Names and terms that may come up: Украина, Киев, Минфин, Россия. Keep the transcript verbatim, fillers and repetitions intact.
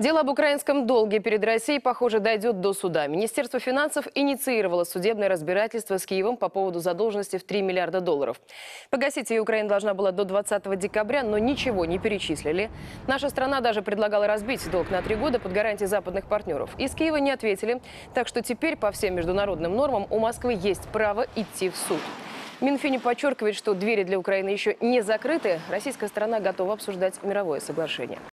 Дело об украинском долге перед Россией, похоже, дойдет до суда. Министерство финансов инициировало судебное разбирательство с Киевом по поводу задолженности в три миллиарда долларов. Погасить ее Украина должна была до двадцатого декабря, но ничего не перечислили. Наша страна даже предлагала разбить долг на три года под гарантии западных партнеров. Из Киева не ответили, так что теперь по всем международным нормам у Москвы есть право идти в суд. Минфин подчеркивает, что двери для Украины еще не закрыты. Российская сторона готова обсуждать мировое соглашение.